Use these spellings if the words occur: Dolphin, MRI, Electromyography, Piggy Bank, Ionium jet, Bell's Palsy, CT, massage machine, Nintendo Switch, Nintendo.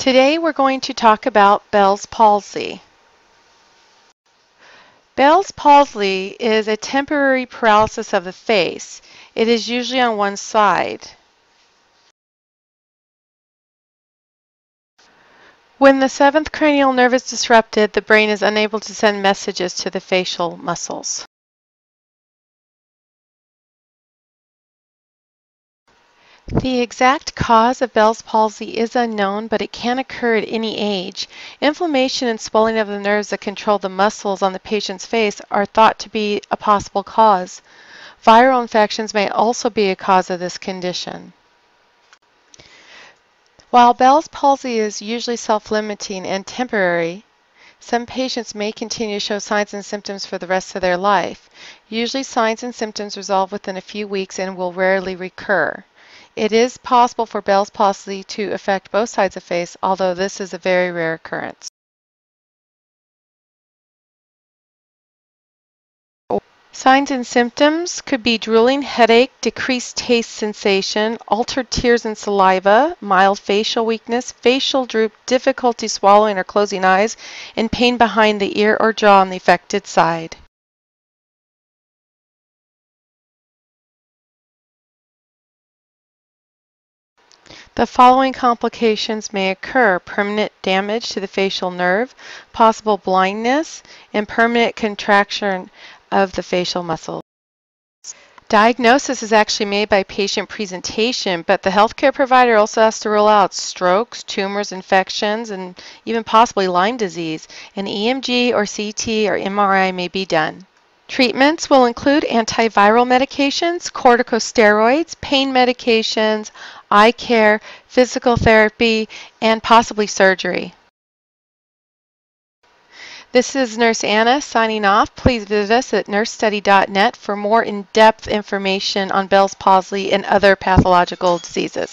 Today we're going to talk about Bell's palsy. Bell's palsy is a temporary paralysis of the face. It is usually on one side. When the seventh cranial nerve is disrupted, the brain is unable to send messages to the facial muscles. The exact cause of Bell's palsy is unknown, but it can occur at any age. Inflammation and swelling of the nerves that control the muscles on the patient's face are thought to be a possible cause. Viral infections may also be a cause of this condition. While Bell's palsy is usually self-limiting and temporary, some patients may continue to show signs and symptoms for the rest of their life. Usually, signs and symptoms resolve within a few weeks and will rarely recur. It is possible for Bell's palsy to affect both sides of the face, although this is a very rare occurrence. Signs and symptoms could be drooling, headache, decreased taste sensation, altered tears and saliva, mild facial weakness, facial droop, difficulty swallowing or closing eyes, and pain behind the ear or jaw on the affected side. The following complications may occur: permanent damage to the facial nerve, possible blindness, and permanent contraction of the facial muscles. Diagnosis is actually made by patient presentation, but the healthcare provider also has to rule out strokes, tumors, infections, and even possibly Lyme disease. An EMG or CT or MRI may be done. Treatments will include antiviral medications, corticosteroids, pain medications, eye care, physical therapy, and possibly surgery. This is Nurse Anna signing off. Please visit us at nursestudy.net for more in-depth information on Bell's palsy and other pathological diseases.